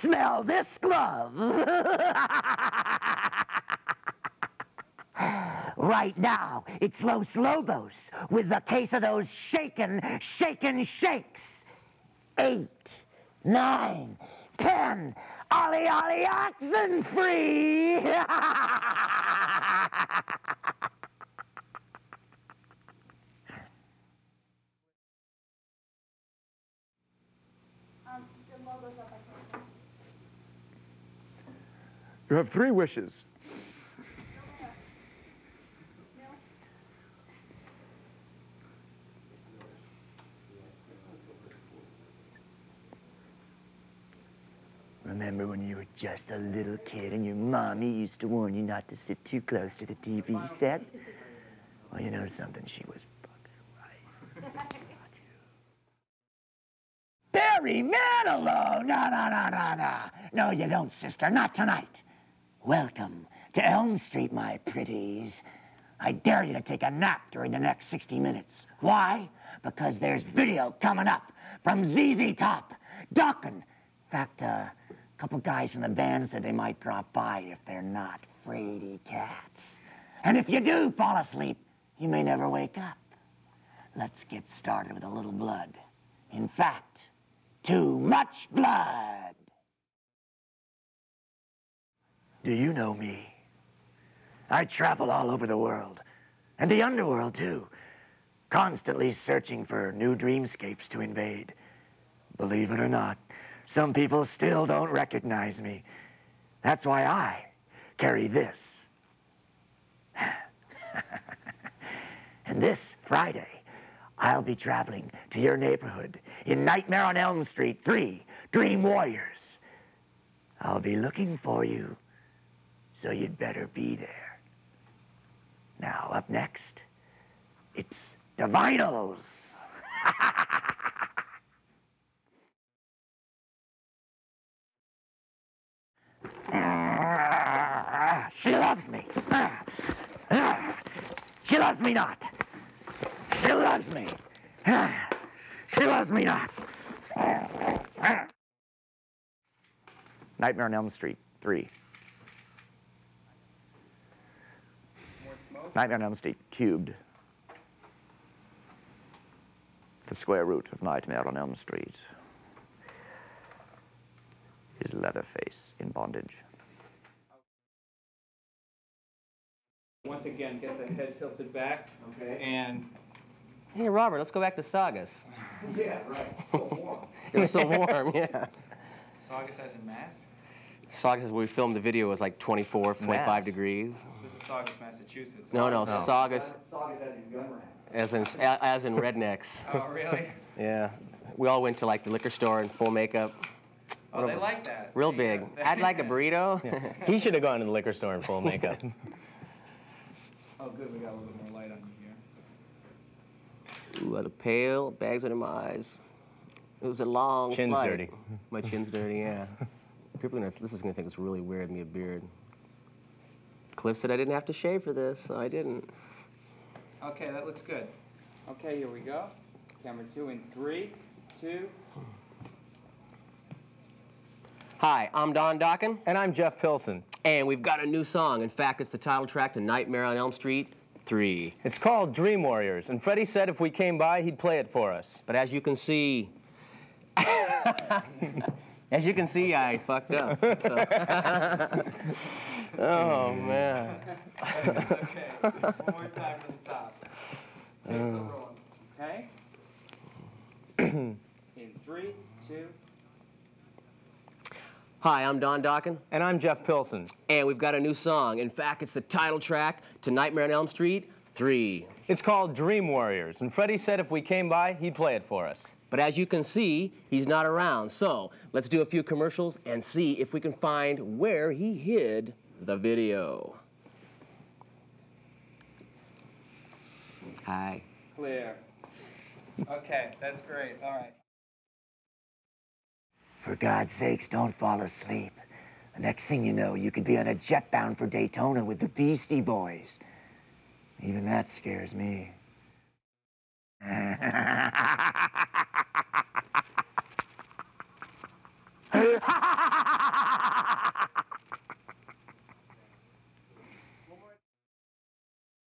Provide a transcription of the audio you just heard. Smell this glove. Right now, it's Los Lobos with a case of those shaken shakes. 8, 9, 10, ollie, oxen free. You have 3 wishes. Remember when you were just a little kid and your mommy used to warn you not to sit too close to the TV set? Well, you know something, she was fucking right. Barry Manilow! No. No, you don't, sister, not tonight. Welcome to Elm Street, my pretties. I dare you to take a nap during the next 60 minutes. Why? Because there's video coming up from ZZ Top, Dokken. In fact, a couple guys from the band said they might drop by if they're not fraidy cats. And if you do fall asleep, you may never wake up. Let's get started with a little blood. In fact, too much blood. Do you know me? I travel all over the world, and the underworld too, constantly searching for new dreamscapes to invade. Believe it or not, some people still don't recognize me. That's why I carry this. And this Friday, I'll be traveling to your neighborhood in Nightmare on Elm Street 3, Dream Warriors. I'll be looking for you, so you'd better be there. Now, up next, it's Divinyls. She loves me. She loves me not. She loves me. She loves me not. Nightmare on Elm Street 3. Nightmare on Elm Street cubed. The square root of Nightmare on Elm Street is Leatherface in bondage. Once again, get the head tilted back, okay, and... Hey, Robert, let's go back to Saugus. Yeah, right. It's so warm. It was so warm, yeah. Saugus as in mass? Saugus is where we filmed the video. It was like 24, 25 mass. Degrees. This is Saugus, Massachusetts. No, Saugus... Saugus as in gun rack. As in rednecks. Oh, really? Yeah. We all went to, like, the liquor store in full makeup. Oh, they like that. Real big. I'd like a burrito. Yeah. He should have gone to the liquor store in full makeup. Oh, good, we got a little bit more light on you here. Ooh, I had a pail, bags under my eyes. It was a long flight. Chin's dirty. My chin's dirty, yeah. People are gonna, this is gonna think it's really weird, me a beard. Cliff said I didn't have to shave for this, so I didn't. Okay, that looks good. Okay, here we go. Camera 2 in 3, 2. Hi, I'm Don Dokken. And I'm Jeff Pilson. And we've got a new song. In fact, it's the title track to Nightmare on Elm Street 3. It's called Dream Warriors, and Freddie said if we came by, he'd play it for us. But as you can see... as you can see, I fucked up. So. Oh, man. It's okay. One more time from the top. Okay? In 3, 2... Hi, I'm Don Dokken. And I'm Jeff Pilson. And we've got a new song. In fact, it's the title track to Nightmare on Elm Street 3. It's called Dream Warriors, and Freddie said if we came by, he'd play it for us. But as you can see, he's not around, so let's do a few commercials and see if we can find where he hid the video. Hi. Clear. Okay, that's great, all right. For God's sakes, don't fall asleep. The next thing you know, you could be on a jet bound for Daytona with the Beastie Boys. Even that scares me.